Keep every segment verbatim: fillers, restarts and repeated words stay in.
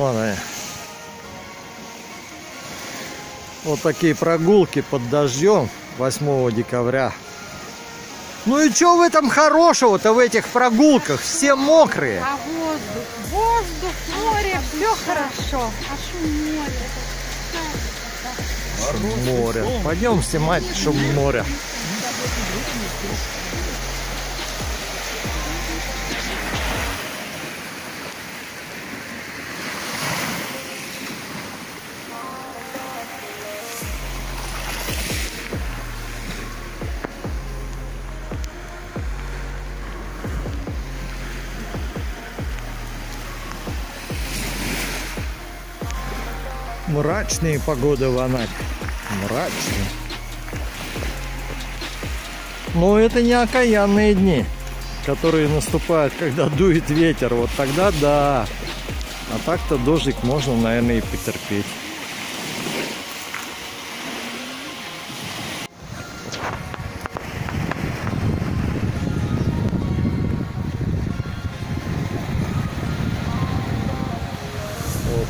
Вон они. Вот такие прогулки под дождем восьмого декабря. Ну и что в этом хорошего-то, в этих прогулках? Все мокрые. А воздух, воздух, море, а все хорошо. А шум моря. Шум моря. Пойдем снимать шум моря. Мрачные погоды в Анапе. Мрачные. Но это не окаянные дни, которые наступают, когда дует ветер. Вот тогда да. А так-то дождик можно, наверное, и потерпеть.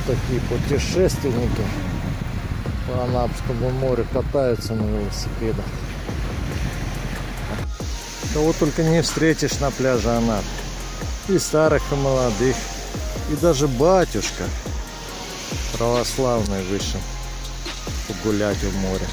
Такие путешественники по Анапскому морю катаются на велосипедах. Кого только не встретишь на пляже Анапы. И старых, и молодых. И даже батюшка православный вышел погулять в море.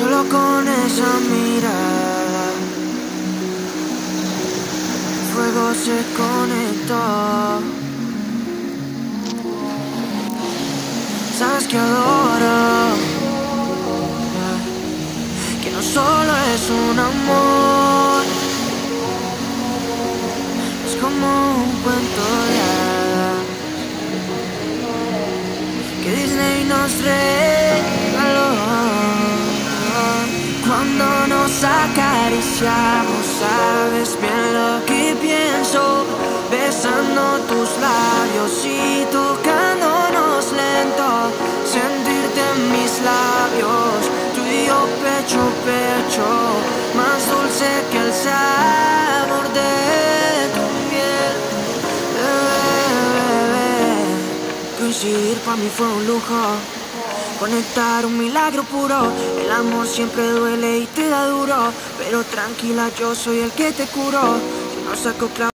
Solo con esa mirada fuego se conectó. Sabes que adoro, que no solo es un amor, es como un cuento de hadas que Disney nos regaló. Cuando nos acariciamos, sabes bien lo que pienso, besando tus labios y tocándonos lento, sentirte en mis labios, tú y yo pecho a pecho, más dulce que el sabor de tu piel. Bebé, coincidir para mí fue un lujo. Conectar un milagro puro. El amor siempre duele y te da duro, pero tranquila, yo soy el que te curó. Yo no saco clavos.